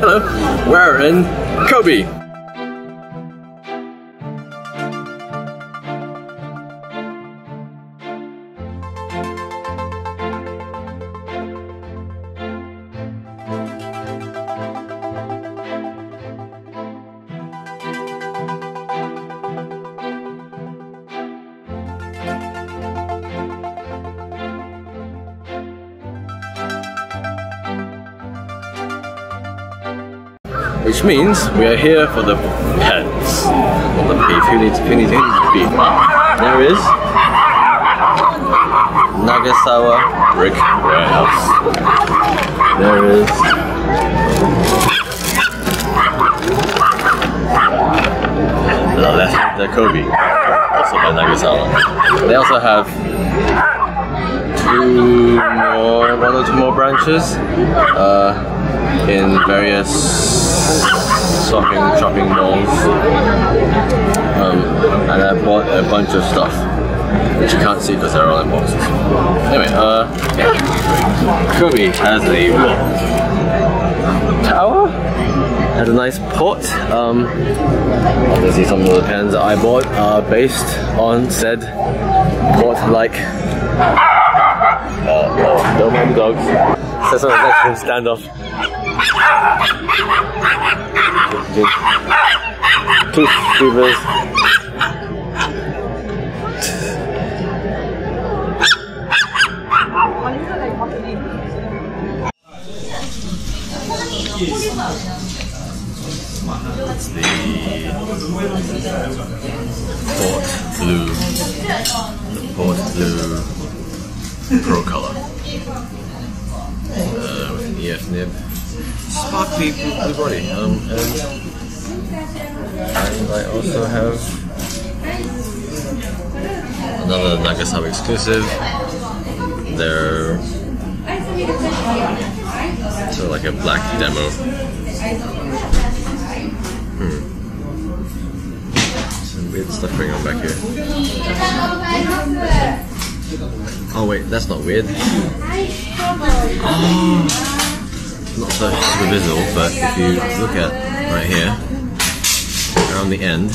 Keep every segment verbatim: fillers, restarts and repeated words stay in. Hello, we're in Kobe. Which means we are here for the pets. Well, the beef. Who needs, who needs, who needs beef? There is Nagasawa Brick Warehouse. There is the left, the Kobe, also by Nagasawa. They also have two more, one or two more branches uh, in various shopping shopping malls, um, and I bought a bunch of stuff which you can't see because they're all in boxes. Anyway, uh, yeah. Kobe has a what? Tower? Has a nice port. Um, obviously some of the pens that I bought are based on said port-like. Uh, oh, don't mind the dogs. That's not a Mexican standoff. Tooth beavers. That's the port blue, the port blue pro color uh, with an E F nib. Sparkly blue body. Um, and And I also have another Nagasawa exclusive. They're sort of like a black demo. Hmm. Some weird stuff going on back here. Oh wait, that's not weird. Oh, not so visible, but if you look at right here. On the end,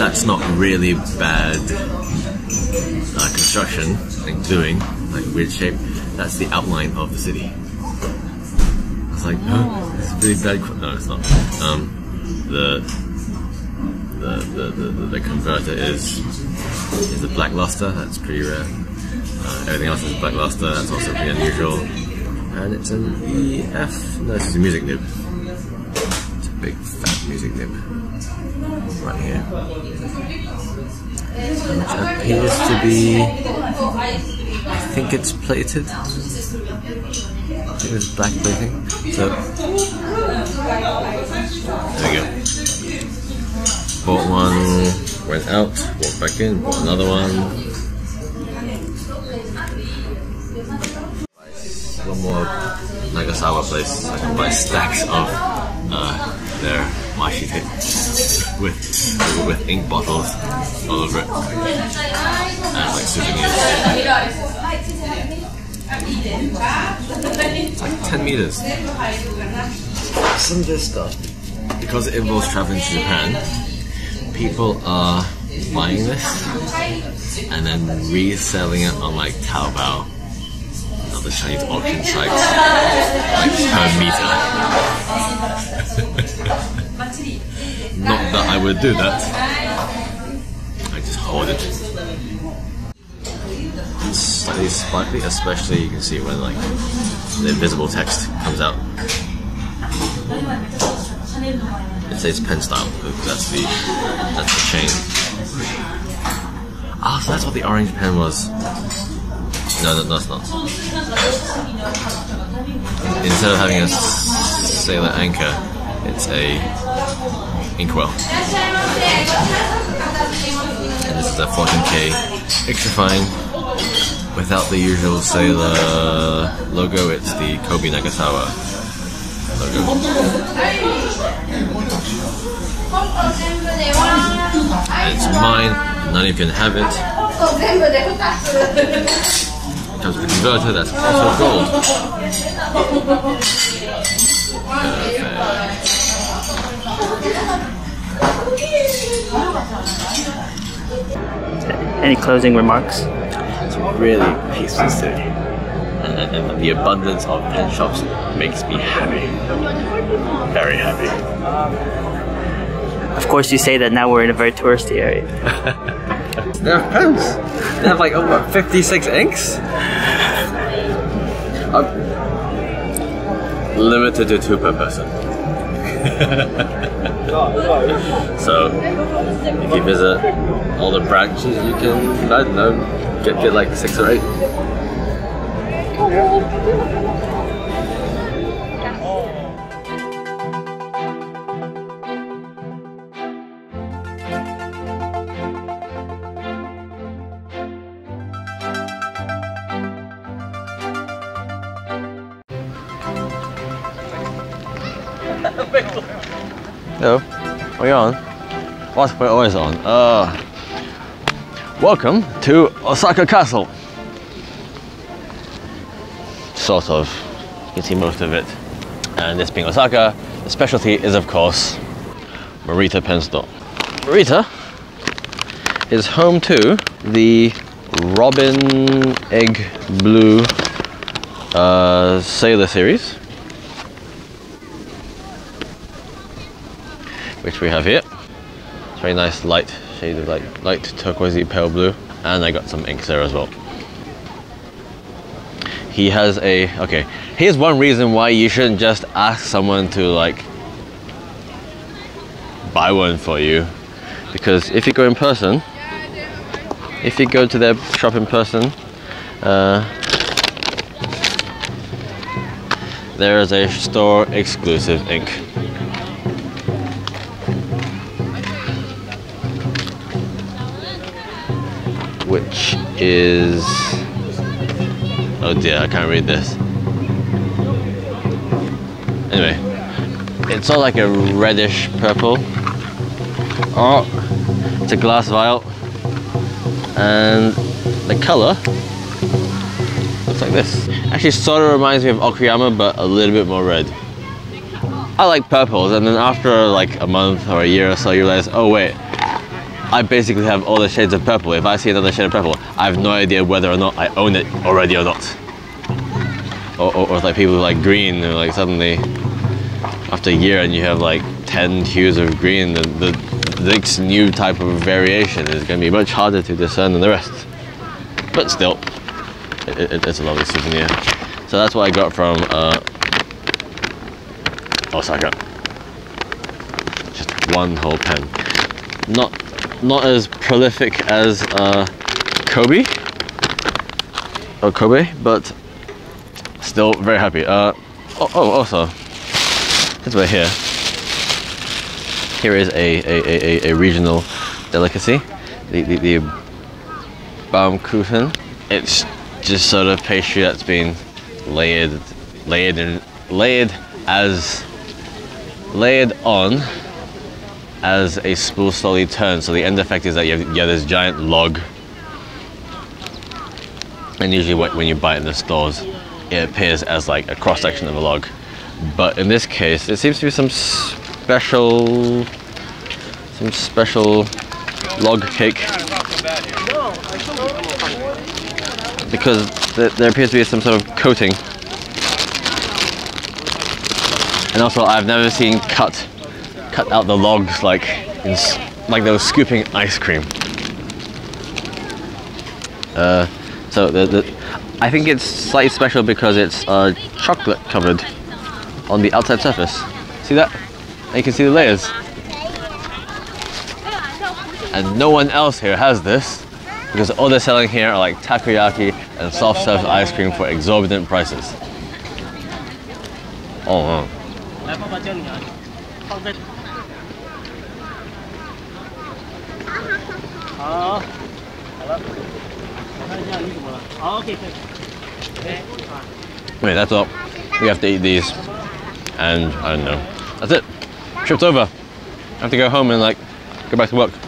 that's not really bad uh, construction, like doing, like weird shape. That's the outline of the city. I was like, oh, it's really bad. Qu no, it's not. Um, the, the, the the the converter is is the black luster. That's pretty rare. Uh, everything else is black luster. That's also pretty unusual. And it's an E F. No, it's a music nib. It's a big fat music nib. Right here, which appears to be, I think it's plated, I think it's black plating, so, there we go, bought one, went out, walked back in, bought another one, one more Nagasawa place, I can buy stacks of uh, their washi tape with with ink bottles all over it, and like souvenirs. It's like ten meters. Some of this stuff, because it involves traveling to Japan, people are buying this and then reselling it on like Taobao and other Chinese auction sites, like per meter. Not that I would do that, I just hoard it. It's slightly sparkly, especially you can see when like the invisible text comes out. It says pen style, that's the, that's the chain. Ah, oh, so that's what the orange pen was. No, no, that's not. Instead of having a sailor anchor, it's a inkwell. And this is a fourteen K extra fine. Without the usual Sailor logo, it's the Kobe Nagasawa logo. And it's mine, none of you can have it. In terms of the converter, that's also gold. Any closing remarks? It's a really peaceful city. And the abundance of pen shops makes me happy. Very happy. Of course, you say that now we're in a very touristy area. They have pens. They have like over fifty-six inks. I'm limited to two per person. So if you visit all the branches, you can, I don't know, get, get like six or eight. Hello, are you on? What? We're always on. Uh, welcome to Osaka Castle. Sort of. You can see most of it. And this being Osaka, the specialty is, of course, Marita Penstor. Marita is home to the Robin Egg Blue uh, Sailor series, which we have here. It's a very nice light shade of like light turquoisey pale blue, and I got some inks there as well. He has a okay. Here's one reason why you shouldn't just ask someone to like buy one for you, because if you go in person, if you go to their shop in person, uh, there is a store exclusive ink. Which is, oh dear, I can't read this. Anyway, it's all like a reddish purple. Oh, it's a glass vial, and the color looks like this. Actually, sort of reminds me of Okuyama, but a little bit more red. I like purples, and then after like a month or a year or so, you realize, oh wait, I basically have all the shades of purple. If I see another shade of purple, I have no idea whether or not I own it already or not. Or, or, or like people who like green, and like suddenly after a year and you have like ten hues of green, the, the this new type of variation is going to be much harder to discern than the rest. But still, it, it, it's a lovely souvenir. So that's what I got from uh, Osaka. Just one whole pen. Not. Not as prolific as uh, Kobe or Kobe, but still very happy. Uh, oh, oh, also, since we're here, here is a a, a, a regional delicacy, the, the, the Baumkuchen. It's just sort of pastry that's been layered, layered, and layered as layered on. As a spool slowly turns, so the end effect is that you have, you have this giant log, and usually when you buy it in the stores, it appears as like a cross section of a log, but in this case, it seems to be some special, some special log cake, because there, there appears to be some sort of coating, and also I've never seen cut. Cut out the logs like in, like they were scooping ice cream. Uh, so the, the, I think it's slightly special because it's uh, chocolate covered on the outside surface. See that? And you can see the layers. And no one else here has this because all they're selling here are like takoyaki and soft serve ice cream for exorbitant prices. Oh. Wow. Wait, that's all. We have to eat these. And I don't know. That's it. Trip's over. I have to go home and like go back to work.